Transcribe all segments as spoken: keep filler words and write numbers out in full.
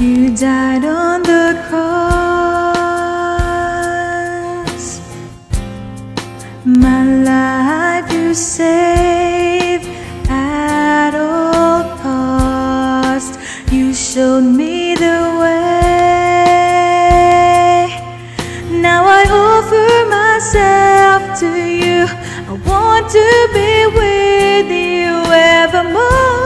You died on the cross. My life you saved at all cost. You showed me the way. Now I offer myself to you. I want to be with you evermore.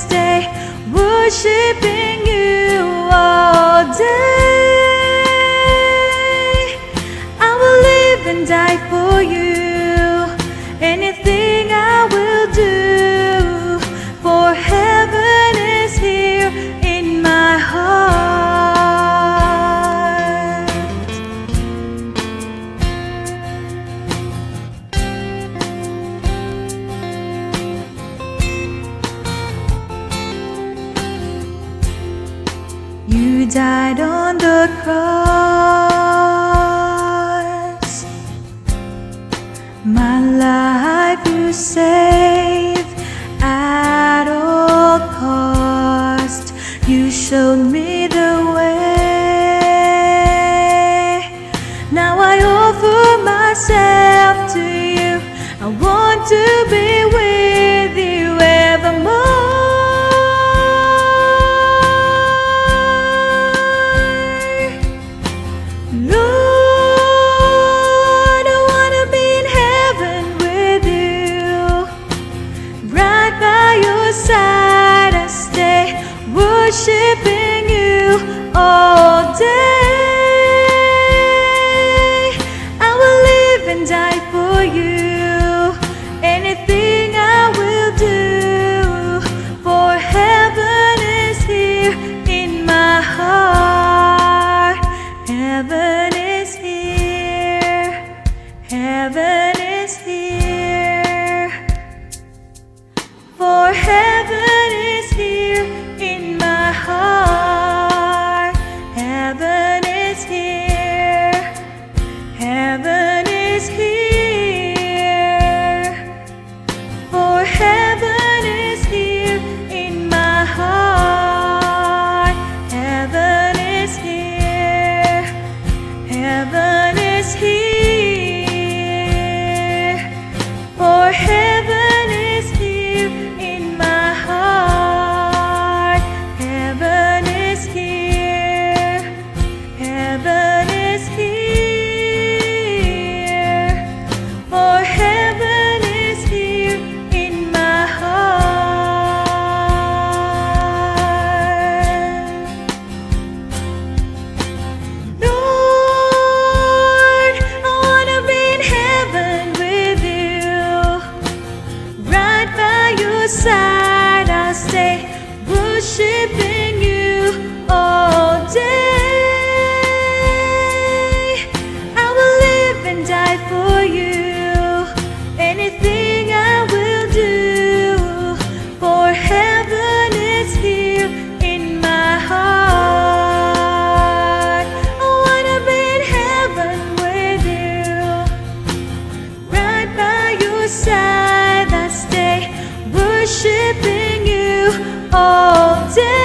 Worshiping you all day. I will live and die for you. Anything I will do, for heaven is here in my heart. You died on the cross. My life you saved at all cost. You showed me the way. Now I offer myself to you. I want to be with you evermore. Side I stay, worshiping you all day. I will live and die for you. Anything I will do, for heaven is here in my heart. Heaven is here. Heaven is here. For heaven. Side I stay, worshiping you all day. I will live and die for you. Anything I will do, for heaven is here in my heart. I wanna be in heaven with you, right by your side I stay. Worshiping you all day.